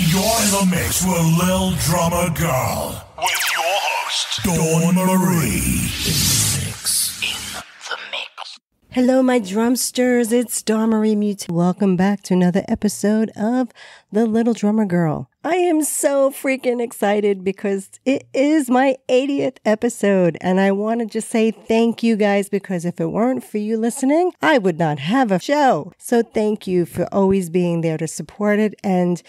You're in the mix with Lil Drummer Girl. With your host, Dawn Marie. In the mix. Hello, my drumsters. It's Dawn Marie Mutell. Welcome back to another episode of The Lil Drummer Girl. I am so freaking excited because it is my 80th episode, and I want to just say thank you guys, because if it weren't for you listening, I would not have a show. So thank you for always being there to support it, and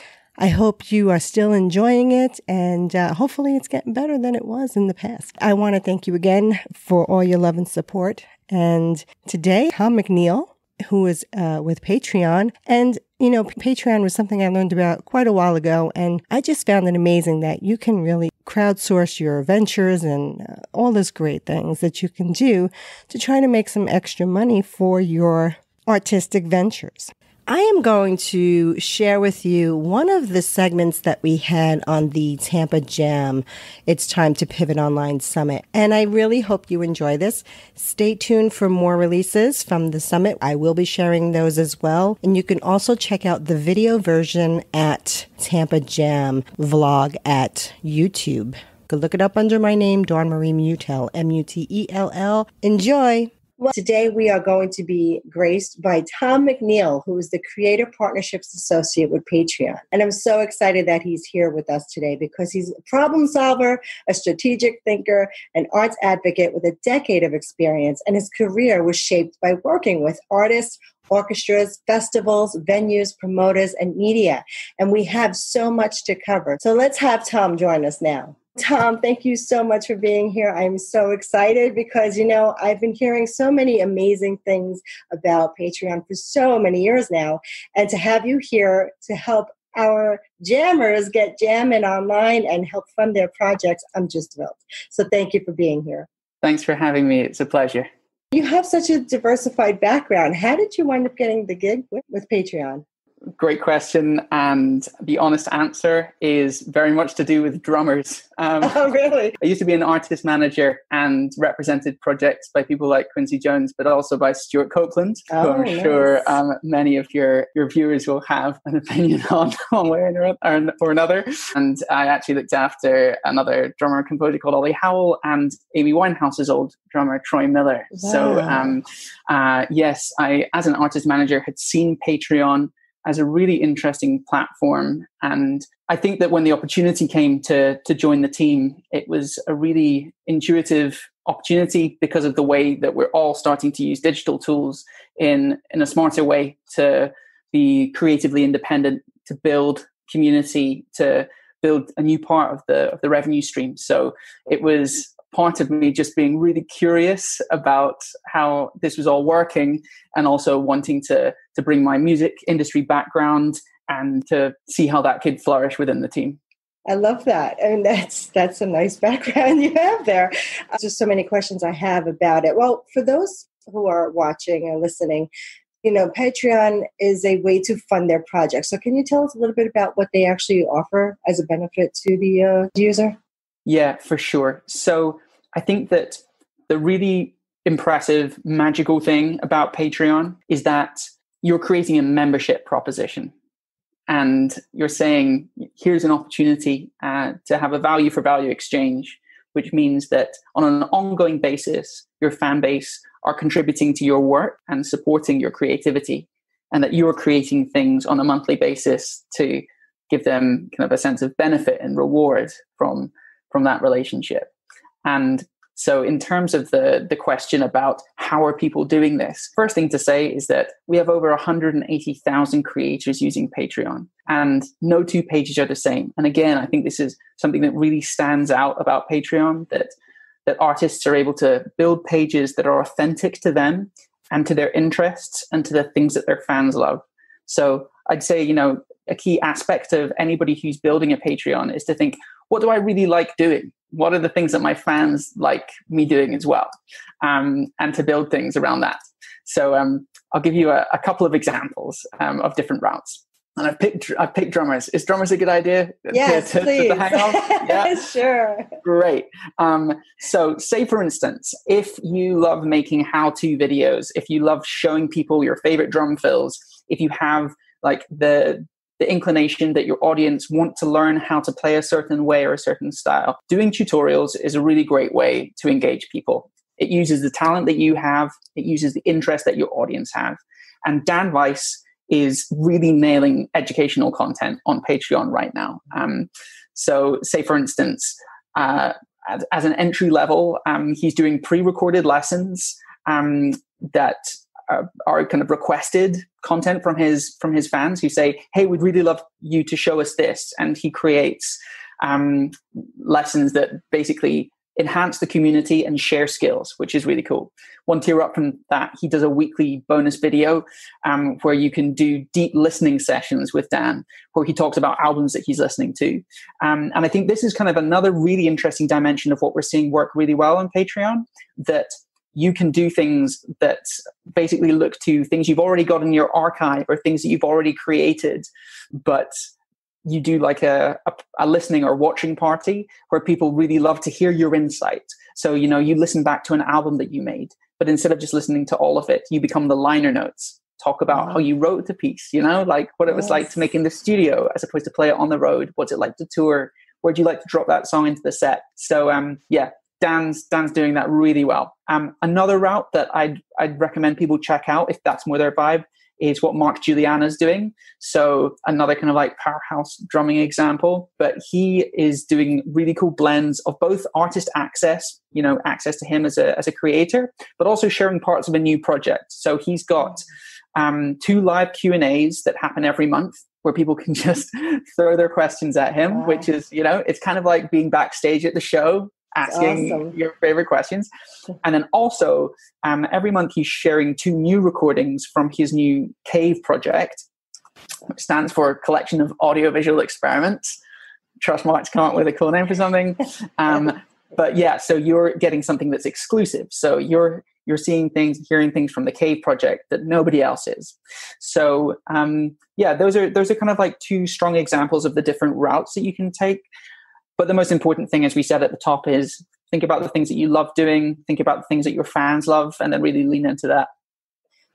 I hope you are still enjoying it, and hopefully it's getting better than it was in the past. I want to thank you again for all your love and support. And today, Tom McNeill, who is with Patreon, and you know, Patreon was something I learned about quite a while ago, and I just found it amazing that you can really crowdsource your ventures and all those great things that you can do to try to make some extra money for your artistic ventures. I am going to share with you one of the segments that we had on the Tampa Jam, It's Time to Pivot Online Summit. And I really hope you enjoy this. Stay tuned for more releases from the summit. I will be sharing those as well. And you can also check out the video version at Tampa Jam Vlog at YouTube. You can look it up under my name, Dawn Marie Mutell, M-U-T-E-L-L. Enjoy! Well, today we are going to be graced by Tom McNeill, who is the Creator Partnerships Associate with Patreon. And I'm so excited that he's here with us today because he's a problem solver, a strategic thinker, an arts advocate with a decade of experience. And his career was shaped by working with artists, orchestras, festivals, venues, promoters, and media. And we have so much to cover. So let's have Tom join us now. Tom, thank you so much for being here. I'm so excited because, you know, I've been hearing so many amazing things about Patreon for so many years now. And to have you here to help our jammers get jamming online and help fund their projects, I'm just thrilled. So thank you for being here. Thanks for having me. It's a pleasure. You have such a diversified background. How did you wind up getting the gig with Patreon? Great question. And the honest answer is very much to do with drummers. Oh, really? I used to be an artist manager and represented projects by people like Quincy Jones, but also by Stuart Copeland, who I'm sure many of your viewers will have an opinion on one way or another. And I actually looked after another drummer composer called Ollie Howell and Amy Winehouse's old drummer, Troy Miller. Wow. So yes, I, as an artist manager, had seen Patreon as a really interesting platform. And I think that when the opportunity came to join the team, it was a really intuitive opportunity because of the way that we're all starting to use digital tools in a smarter way to be creatively independent, to build community, to build a new part of the revenue stream. So it was part of me just being really curious about how this was all working and also wanting to bring my music industry background and to see how that could flourish within the team. I love that. I mean, that's a nice background you have there. Just so many questions I have about it. Well, for those who are watching and listening, you know, Patreon is a way to fund their projects. So can you tell us a little bit about what they actually offer as a benefit to the user? Yeah, for sure. So I think that the really impressive, magical thing about Patreon is that you're creating a membership proposition and you're saying, here's an opportunity to have a value for value exchange, which means that on an ongoing basis, your fan base are contributing to your work and supporting your creativity, and that you're creating things on a monthly basis to give them kind of a sense of benefit and reward from that relationship. And so in terms of the question about how are people doing this, first thing to say is that we have over 180,000 creators using Patreon, and no two pages are the same. And again, I think this is something that really stands out about Patreon, that artists are able to build pages that are authentic to them and to their interests and to the things that their fans love. So I'd say, you know, a key aspect of anybody who's building a Patreon is to think, what do I really like doing? What are the things that my fans like me doing as well? And to build things around that. So I'll give you a couple of examples of different routes. And I've picked drummers. Is drummers a good idea? Yes, please. To hang on? Yeah. Sure. Great. So say, for instance, if you love making how-to videos, if you love showing people your favorite drum fills, if you have like the the inclination that your audience want to learn how to play a certain way or a certain style. Doing tutorials is a really great way to engage people. It uses the talent that you have. It uses the interest that your audience have. And Dan Weiss is really nailing educational content on Patreon right now. So say, for instance, as an entry level, he's doing pre-recorded lessons that are kind of requested content from his fans who say, hey, we'd really love you to show us this. And he creates lessons that basically enhance the community and share skills, which is really cool. One tier up from that, he does a weekly bonus video where you can do deep listening sessions with Dan, where he talks about albums that he's listening to. And I think this is kind of another really interesting dimension of what we're seeing work really well on Patreon, that you can do things that basically look to things you've already got in your archive or things that you've already created, but you do like a listening or watching party where people really love to hear your insight. So, you know, you listen back to an album that you made, but instead of just listening to all of it, you become the liner notes. Talk about how you wrote the piece, you know, like what it was like to make in the studio as opposed to play it on the road. What's it like to tour? Where'd you like to drop that song into the set? So, yeah, Dan's doing that really well. Another route that I'd recommend people check out if that's more their vibe is what Mark Juliana's doing. So another kind of like powerhouse drumming example, but he is doing really cool blends of both artist access, you know, access to him as a creator, but also sharing parts of a new project. So he's got two live Q&As that happen every month where people can just throw their questions at him, which is, you know, it's kind of like being backstage at the show, asking your favorite questions. And then also every month he's sharing two new recordings from his new CAVE project, which stands for Collection of Audiovisual Experiments. Trust Mark's come up with a cool name for something. But yeah, so you're getting something that's exclusive. So you're seeing things, hearing things from the CAVE project that nobody else is. So yeah, those are kind of like two strong examples of the different routes that you can take. But the most important thing, as we said at the top, is think about the things that you love doing, think about the things that your fans love, and then really lean into that.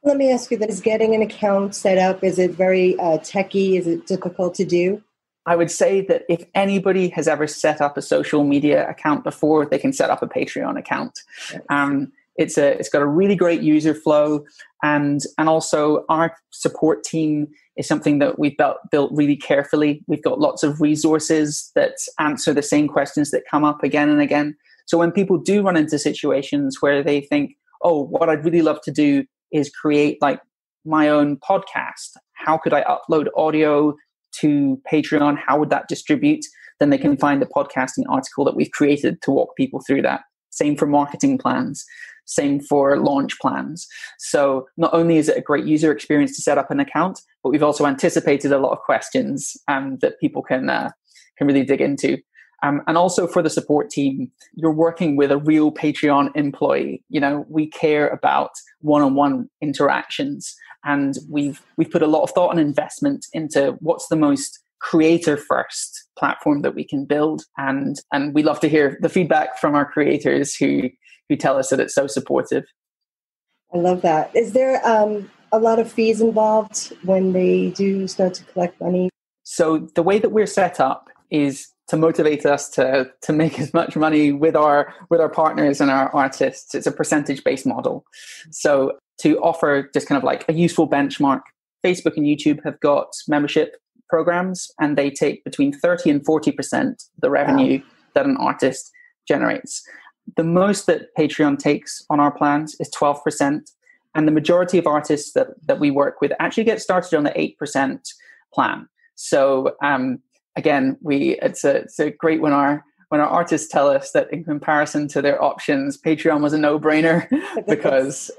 Let me ask you this. Getting an account set up, is it very techie? Is it difficult to do? I would say that if anybody has ever set up a social media account before, they can set up a Patreon account. It's got a really great user flow, and also our support team is something that we've built really carefully. We've got lots of resources that answer the same questions that come up again and again. So when people do run into situations where they think, oh, what I'd really love to do is create like my own podcast. How could I upload audio to Patreon? How would that distribute? Then they can find the podcasting article that we've created to walk people through that. Same for marketing plans, same for launch plans. So not only is it a great user experience to set up an account, but we've also anticipated a lot of questions that people can really dig into. And also for the support team, you're working with a real Patreon employee. You know, we care about one-on-one interactions, and we've put a lot of thought and investment into what's the most creator first platform that we can build, and we love to hear the feedback from our creators who tell us that it's so supportive. I love that. Is there a lot of fees involved when they do start to collect money? So the way that we're set up is to motivate us to make as much money with our partners and our artists. It's a percentage-based model. So to offer just kind of like a useful benchmark, Facebook and YouTube have got membership programs, and they take between 30 and 40% the revenue that an artist generates. The most that Patreon takes on our plans is 12%, and the majority of artists that we work with actually get started on the 8% plan. So again, it's a great when our artists tell us that in comparison to their options, Patreon was a no-brainer because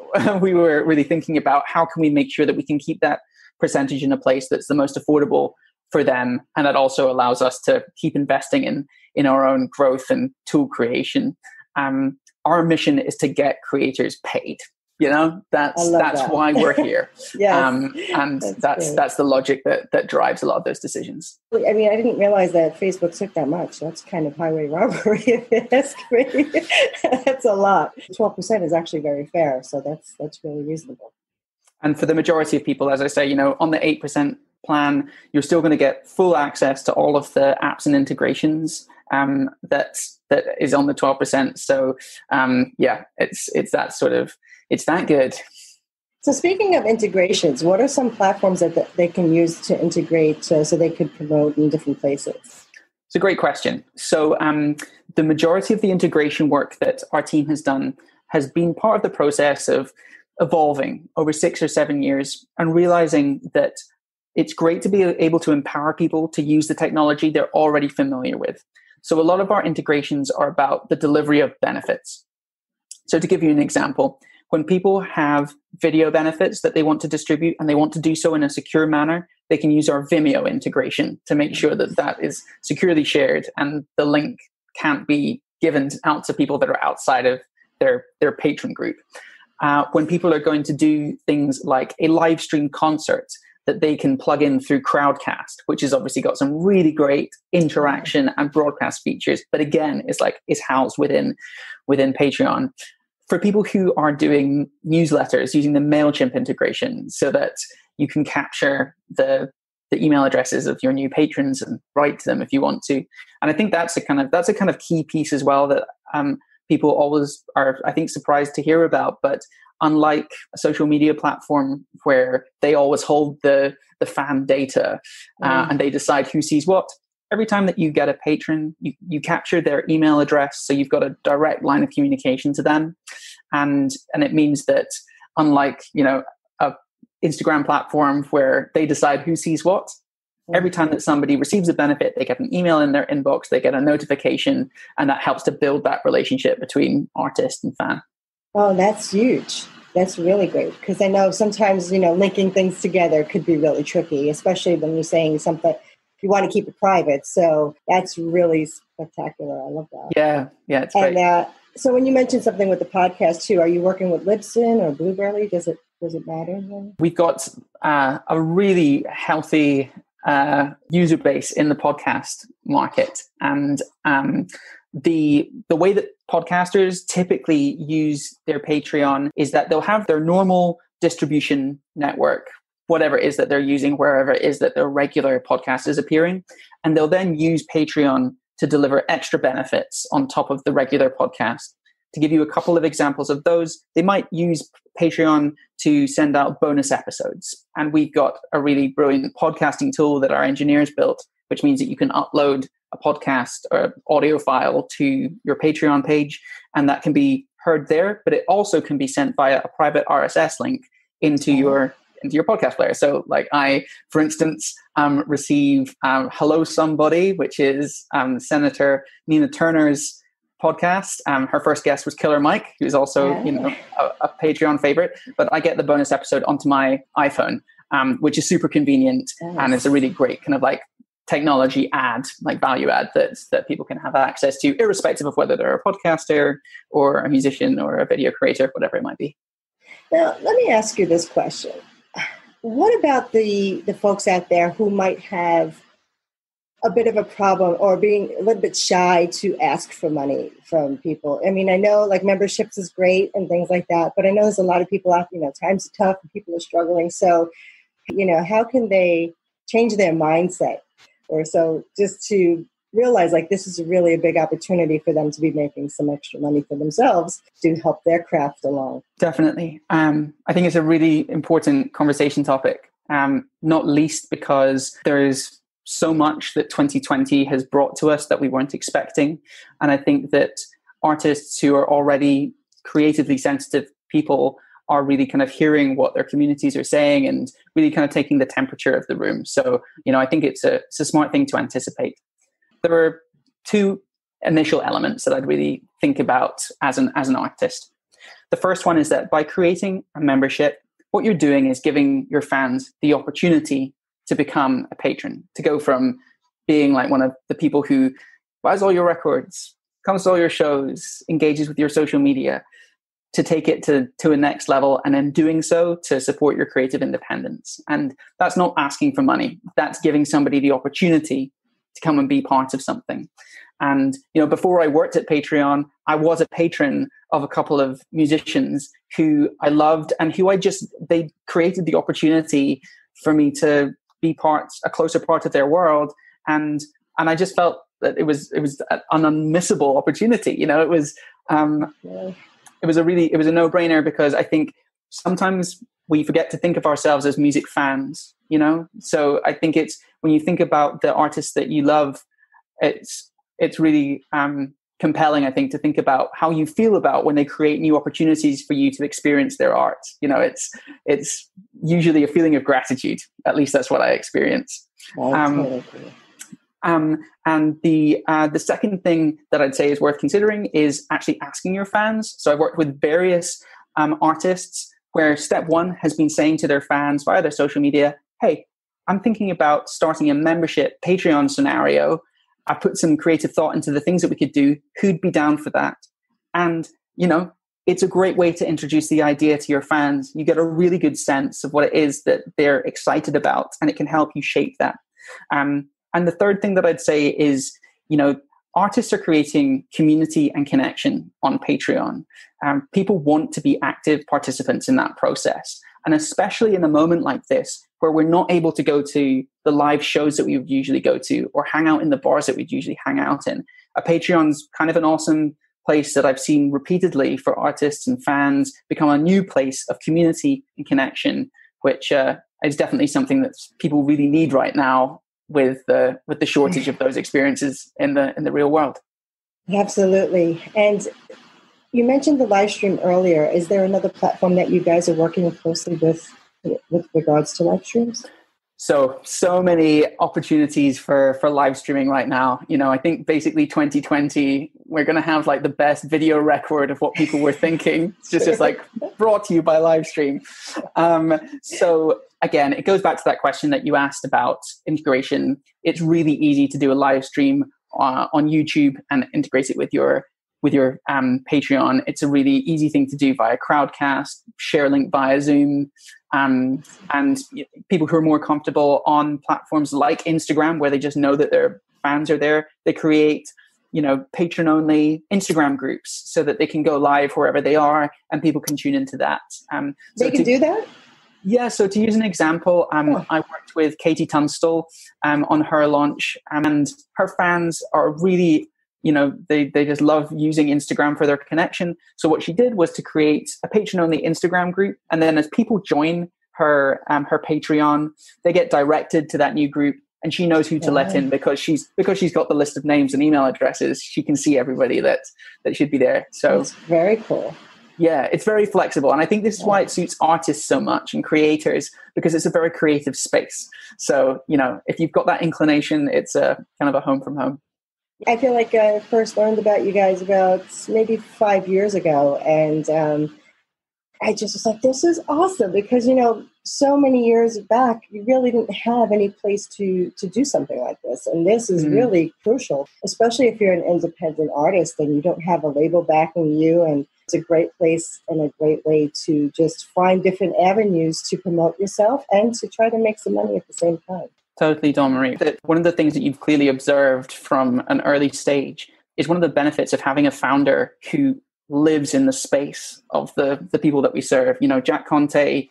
we were really thinking about how can we make sure that we can keep that percentage in a place that's the most affordable for them, and that also allows us to keep investing in our own growth and tool creation. Our mission is to get creators paid. You know, that's why we're here. And that's the logic that drives a lot of those decisions. I mean, I didn't realize that Facebook took that much. That's kind of highway robbery. That's great. That's a lot. 12% is actually very fair. So that's really reasonable. And for the majority of people, as I say, you know, on the 8% plan, you're still going to get full access to all of the apps and integrations that is on the 12%. So yeah, it's that sort of, it's that good. So speaking of integrations, what are some platforms that they can use to integrate so they could promote in different places? It's a great question. So the majority of the integration work that our team has done has been part of the process of evolving over 6 or 7 years and realizing that it's great to be able to empower people to use the technology they're already familiar with. So a lot of our integrations are about the delivery of benefits. So to give you an example, when people have video benefits that they want to distribute and they want to do so in a secure manner, they can use our Vimeo integration to make sure that that is securely shared and the link can't be given out to people that are outside of their patron group. When people are going to do things like a live stream concert that they can plug in through Crowdcast, which has obviously got some really great interaction and broadcast features, but again, it's housed within Patreon. For people who are doing newsletters, using the MailChimp integration so that you can capture the email addresses of your new patrons and write to them if you want to. And I think that's a kind of key piece as well that people always are, I think, surprised to hear about. But unlike a social media platform where they always hold the fan data and they decide who sees what, every time that you get a patron, you capture their email address, so you've got a direct line of communication to them. And it means that unlike, a Instagram platform where they decide who sees what, every time that somebody receives a benefit, they get an email in their inbox, they get a notification, and that helps to build that relationship between artist and fan. Oh, that's huge. That's really great, because I know sometimes, linking things together could be really tricky, especially when you're saying something, you want to keep it private. So that's really spectacular. I love that. Yeah, it's great. And so when you mentioned something with the podcast too, are you working with Libsyn or Blueberry? Does it matter? We've got a really healthy user base in the podcast market. And the way that podcasters typically use their Patreon is that they'll have their normal distribution network, whatever it is that they're using, wherever it is that their regular podcast is appearing. And they'll then use Patreon to deliver extra benefits on top of the regular podcast. To give you a couple of examples of those, they might use Patreon to send out bonus episodes. And we've got a really brilliant podcasting tool that our engineers built, which means that you can upload a podcast or audio file to your Patreon page, and that can be heard there, but it also can be sent via a private RSS link into your podcast player. So I, for instance, receive Hello Somebody, which is Senator Nina Turner's podcast. Her first guest was Killer Mike, who's also a Patreon favorite, but I get the bonus episode onto my iPhone, which is super convenient. Yes. And it's a really great kind of technology ad, value add that people can have access to, irrespective of whether they're a podcaster or a musician or a video creator, whatever it might be. Now, let me ask you this question. What about the folks out there who might have a bit of a problem or being a little bit shy to ask for money from people? I mean, I know memberships is great and things like that, but I know there's a lot of people out, times are tough and people are struggling. So, how can they change their mindset? Or so just to realize this is really a big opportunity for them to be making some extra money for themselves to help their craft along. Definitely. I think it's a really important conversation topic, not least because there is so much that 2020 has brought to us that we weren't expecting. And I think that artists who are already creatively sensitive people are really kind of hearing what their communities are saying and really kind of taking the temperature of the room. So, I think it's a smart thing to anticipate. There are two initial elements that I'd really think about as an artist. The first one is that by creating a membership, what you're doing is giving your fans the opportunity to become a patron, to go from being one of the people who buys all your records, comes to all your shows, engages with your social media, to take it to a next level, and in doing so, to support your creative independence. And that's not asking for money. That's giving somebody the opportunity to come and be part of something. And, before I worked at Patreon, I was a patron of a couple of musicians who I loved and who they created the opportunity for me to be a closer part of their world. And I just felt that it was an unmissable opportunity. You know, it was a no-brainer, because I think sometimes we forget to think of ourselves as music fans, you know? So I think it's, when you think about the artists that you love, it's really compelling, I think, to think about how you feel about when they create new opportunities for you to experience their art. You know, it's usually a feeling of gratitude. At least that's what I experience. Wow, totally. And the second thing that I'd say is worth considering is actually asking your fans. So I've worked with various artists where step one has been saying to their fans via their social media, hey, I'm thinking about starting a membership Patreon scenario. I put some creative thought into the things that we could do. Who'd be down for that? And, you know, it's a great way to introduce the idea to your fans. You get a really good sense of what it is that they're excited about, and it can help you shape that. And the third thing that I'd say is, you know, artists are creating community and connection on Patreon. People want to be active participants in that process. And especially in a moment like this, where we're not able to go to the live shows that we would usually go to or hang out in the bars that we'd usually hang out in, a Patreon's kind of an awesome place that I've seen repeatedly for artists and fans become a new place of community and connection, which is definitely something that people really need right now with the shortage of those experiences in the real world. Absolutely. And you mentioned the live stream earlier. Is there another platform that you guys are working closely with regards to live streams? So many opportunities for live streaming right now. You know, I think basically 2020, we're going to have like the best video record of what people were thinking. It's just like brought to you by live stream. So again, it goes back to that question that you asked about integration. It's really easy to do a live stream on YouTube and integrate it with your Patreon. It's a really easy thing to do via Crowdcast, share link via Zoom, and people who are more comfortable on platforms like Instagram, where they just know that their fans are there, they create, you know, patron-only Instagram groups so that they can go live wherever they are and people can tune into that. Do that? Yeah, so to use an example, I worked with Katie Tunstall on her launch, and her fans are really... You know, they just love using Instagram for their connection. So what she did was to create a patron-only Instagram group. And then as people join her Patreon, they get directed to that new group. And she knows who to let in because she's got the list of names and email addresses. She can see everybody that should be there. So it's very cool. Yeah, it's very flexible. And I think this is why it suits artists so much and creators, because it's a very creative space. So, you know, if you've got that inclination, it's a kind of a home from home. I feel like I first learned about you guys about maybe 5 years ago, and I just was like, this is awesome, because, you know, so many years back, you really didn't have any place to do something like this, and this is really crucial, especially if you're an independent artist and you don't have a label backing you, and it's a great place and a great way to just find different avenues to promote yourself and to try to make some money at the same time. Totally, Dawn Marie. One of the things that you've clearly observed from an early stage is one of the benefits of having a founder who lives in the space of the people that we serve. You know, Jack Conte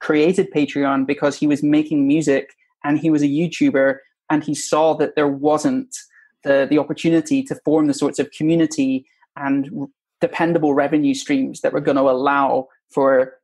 created Patreon because he was making music and he was a YouTuber, and he saw that there wasn't the opportunity to form the sorts of community and dependable revenue streams that were going to allow for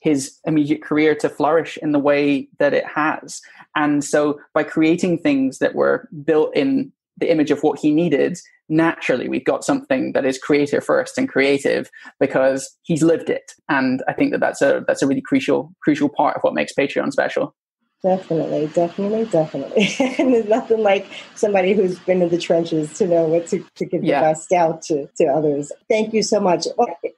his immediate career to flourish in the way that it has. And so by creating things that were built in the image of what he needed, naturally we've got something that is creator first and creative because he's lived it. And I think that's a really crucial part of what makes Patreon special. Definitely. And there's nothing like somebody who's been in the trenches to know what to give the best out to others. Thank you so much.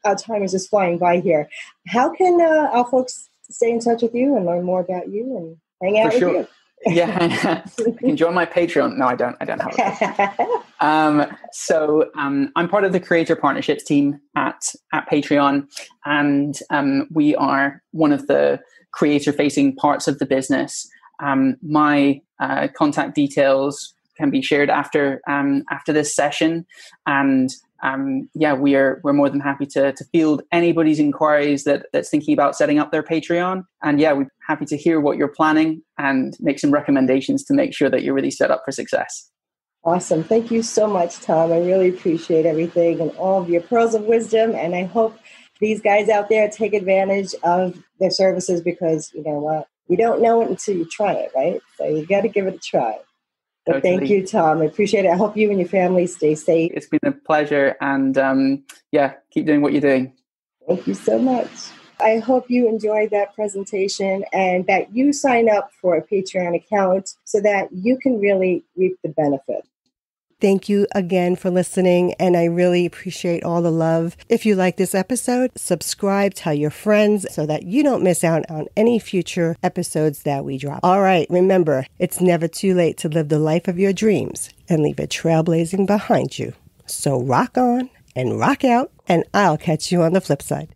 Our time is just flying by here. How can our folks stay in touch with you and learn more about you and hang out with you? Yeah, you can join my Patreon. No, I don't have it. I'm part of the creator partnerships team at Patreon, and we are one of the creator-facing parts of the business. My contact details can be shared after this session, and we're more than happy to field anybody's inquiries that's thinking about setting up their Patreon. And yeah, we're happy to hear what you're planning and make some recommendations to make sure that you're really set up for success. Awesome. Thank you so much, Tom. I really appreciate everything and all of your pearls of wisdom. And I hope these guys out there take advantage of their services, because you know what? You don't know it until you try it, right? So you got to give it a try. But totally. Thank you, Tom. I appreciate it. I hope you and your family stay safe. It's been a pleasure. And keep doing what you're doing. Thank you so much. I hope you enjoyed that presentation and that you sign up for a Patreon account so that you can really reap the benefit. Thank you again for listening, and I really appreciate all the love. If you like this episode, subscribe, tell your friends so that you don't miss out on any future episodes that we drop. All right, remember, it's never too late to live the life of your dreams and leave a trailblazing behind you. So rock on and rock out, and I'll catch you on the flip side.